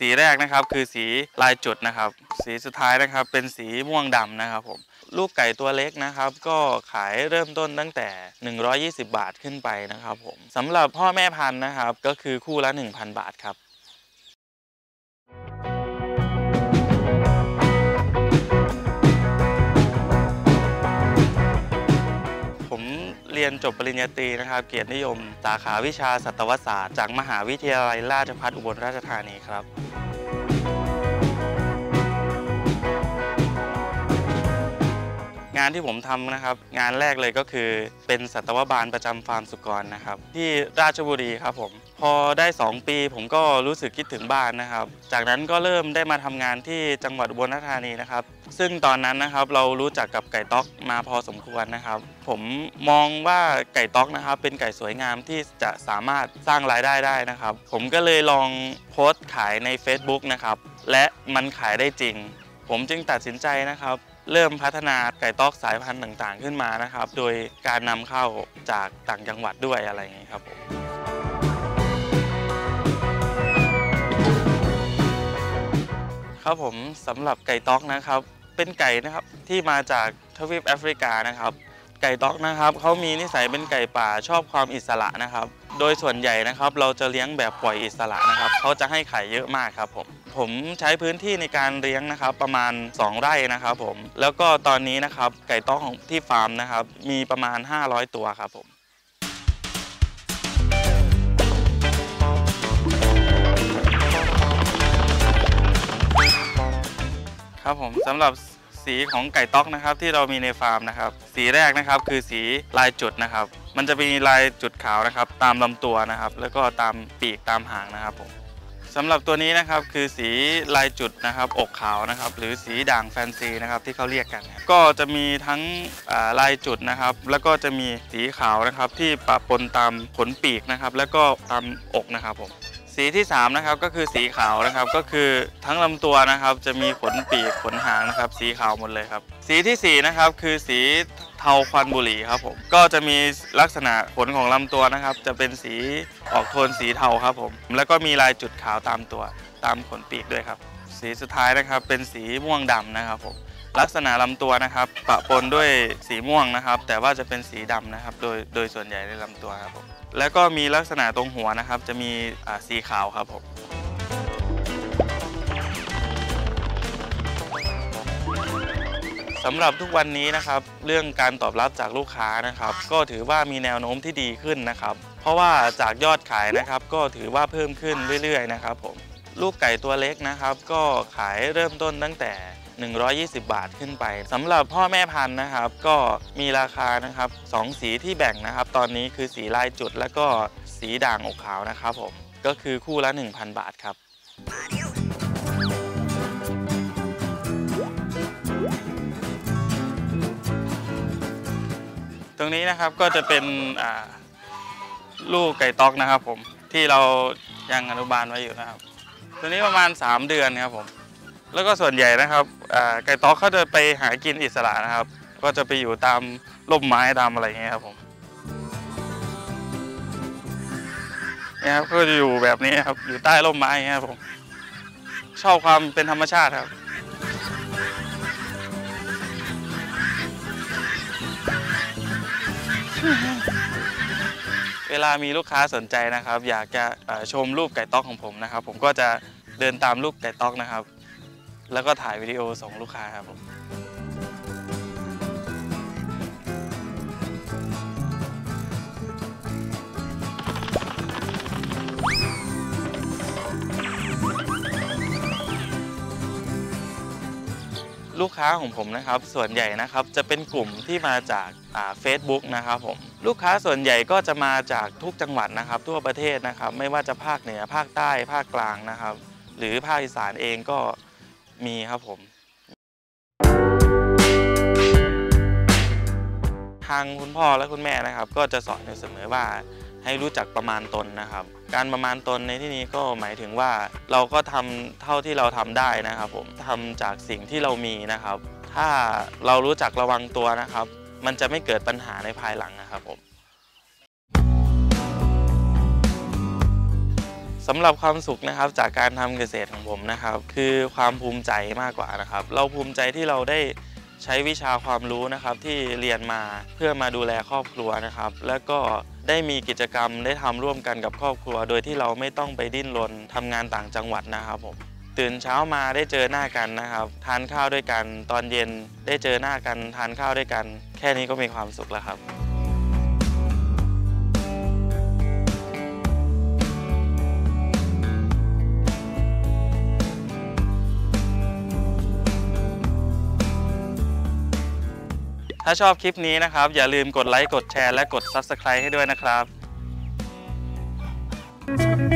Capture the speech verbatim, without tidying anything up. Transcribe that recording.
สีแรกนะครับคือสีลายจุดนะครับสีสุดท้ายนะครับเป็นสีม่วงดำนะครับผมลูกไก่ตัวเล็กนะครับก็ขายเริ่มต้นตั้งแต่หนึ่งร้อยยี่สิบบาทขึ้นไปนะครับผมสำหรับพ่อแม่พันธุ์นะครับก็คือคู่ละ หนึ่งพัน บาทครับเรียนจบปริญญาตรีนะครับเกียรตินิยมสาขาวิชาสัตวศาสตร์จากมหาวิทยาลัยราชภัฏอุบลราชธานีครับงานที่ผมทำนะครับงานแรกเลยก็คือเป็นสัตวบาลประจำฟาร์มสุกรนะครับที่ราชบุรีครับผมพอได้สองปีผมก็รู้สึกคิดถึงบ้านนะครับจากนั้นก็เริ่มได้มาทำงานที่จังหวัดอุบลราชธานีนะครับซึ่งตอนนั้นนะครับเรารู้จักกับไก่ต๊อกมาพอสมควรนะครับผมมองว่าไก่ต๊อกนะครับเป็นไก่สวยงามที่จะสามารถสร้างรายได้ได้นะครับผมก็เลยลองโพสต์ขายใน Facebook นะครับและมันขายได้จริงผมจึงตัดสินใจนะครับเริ่มพัฒนาไก่ต๊อกสายพันธุ์ต่างๆขึ้นมานะครับโดยการนำเข้าจากต่างจังหวัดด้วยอะไรอย่างนี้ครับผมครับผมสำหรับไก่ต๊อกนะครับเป็นไก่นะครับที่มาจากทวีปแอฟริกานะครับไก่ต๊อกนะครับเขามีนิสัยเป็นไก่ป่าชอบความอิสระนะครับโดยส่วนใหญ่นะครับเราจะเลี้ยงแบบปล่อยอิสระนะครับเขาจะให้ไข่เยอะมากครับผมผมใช้พื้นที่ในการเลี้ยงนะครับประมาณสองไร่นะครับผมแล้วก็ตอนนี้นะครับไก่ต๊อกของที่ฟาร์มนะครับมีประมาณห้าร้อยตัวครับผมครับผมสำหรับสีของไก่ต๊อกนะครับที่เรามีในฟาร์มนะครับสีแรกนะครับคือสีลายจุดนะครับมันจะมีลายจุดขาวนะครับตามลำตัวนะครับแล้วก็ตามปีกตามหางนะครับผมสำหรับตัวนี้นะครับคือสีลายจุดนะครับอกขาวนะครับหรือสีด่างแฟนซีนะครับที่เขาเรียกกันก็จะมีทั้งลายจุดนะครับแล้วก็จะมีสีขาวนะครับที่ปะปนตามขนปีกนะครับแล้วก็ตามอกนะครับผมสีที่สามนะครับก็คือสีขาวนะครับก็คือทั้งลำตัวนะครับจะมีขนปีกขนหางนะครับสีขาวหมดเลยครับสีที่สี่นะครับคือสีเทาควันบุหรี่ครับผมก็จะมีลักษณะขนของลำตัวนะครับจะเป็นสีออกโทนสีเทาครับผมแล้วก็มีลายจุดขาวตามตัวตามขนปีกด้วยครับสีสุดท้ายนะครับเป็นสีม่วงดำนะครับผมลักษณะลำตัวนะครับปะปนด้วยสีม่วงนะครับแต่ว่าจะเป็นสีดำนะครับโดยโดยส่วนใหญ่ในลำตัวครับผมแล้วก็มีลักษณะตรงหัวนะครับจะมีสีขาวครับผมสำหรับทุกวันนี้นะครับเรื่องการตอบรับจากลูกค้านะครับก็ถือว่ามีแนวโน้มที่ดีขึ้นนะครับเพราะว่าจากยอดขายนะครับก็ถือว่าเพิ่มขึ้นเรื่อยๆนะครับผมลูกไก่ตัวเล็กนะครับก็ขายเริ่มต้นตั้งแต่หนึ่งร้อยยี่สิบบาทขึ้นไปสำหรับพ่อแม่พันธุ์นะครับก็มีราคานะครับสองสีที่แบ่งนะครับตอนนี้คือสีลายจุดแล้วก็สีด่างอกขาวนะครับผมก็คือคู่ละ หนึ่งพัน บาทครับตรงนี้นะครับก็จะเป็นลูกไก่ต๊อกนะครับผมที่เรายังอนุบาลไว้อยู่นะครับตัวนี้ประมาณสามเดือนครับผมแล้วก็ส่วนใหญ่นะครับไก่ต๊อกเขาจะไปหากินอิสระนะครับก็จะไปอยู่ตามร่มไม้ตามอะไรอย่างเงี้ยครับผมเนี่ยครับก็จะอยู่แบบนี้ครับอยู่ใต้ร่มไม้อย่างเงี้ยครับผมชอบความเป็นธรรมชาติครับเวลามีลูกค้าสนใจนะครับอยากจะชมรูปไก่ต๊อกของผมนะครับผมก็จะเดินตามรูปไก่ต๊อกนะครับแล้วก็ถ่ายวิดีโอส่งลูกค้าครับผมลูกค้าของผมนะครับส่วนใหญ่นะครับจะเป็นกลุ่มที่มาจากเฟซบุ๊กนะครับผมลูกค้าส่วนใหญ่ก็จะมาจากทุกจังหวัดนะครับทั่วประเทศนะครับไม่ว่าจะภาคเหนือภาคใต้ภาคกลางนะครับหรือภาคอีสานเองก็มีครับผมทางคุณพ่อและคุณแม่นะครับก็จะสอนอยู่เสมอว่าให้รู้จักประมาณตนนะครับการประมาณตนในที่นี้ก็หมายถึงว่าเราก็ทำเท่าที่เราทำได้นะครับผมทำจากสิ่งที่เรามีนะครับถ้าเรารู้จักระวังตัวนะครับมันจะไม่เกิดปัญหาในภายหลังนะครับผม สำหรับความสุขนะครับจากการทำเกษตรของผมนะครับคือความภูมิใจมากกว่านะครับเราภูมิใจที่เราได้ใช้วิชาความรู้นะครับที่เรียนมาเพื่อมาดูแลครอบครัวนะครับแล้วก็ได้มีกิจกรรมได้ทำร่วมกันกับครอบครัวโดยที่เราไม่ต้องไปดิ้นรนทำงานต่างจังหวัดนะครับผมตื่นเช้ามาได้เจอหน้ากันนะครับทานข้าวด้วยกันตอนเย็นได้เจอหน้ากันทานข้าวด้วยกันแค่นี้ก็มีความสุขแล้วครับถ้าชอบคลิปนี้นะครับอย่าลืมกดไลค์กดแชร์และกด ซับสไครบ์ ให้ด้วยนะครับ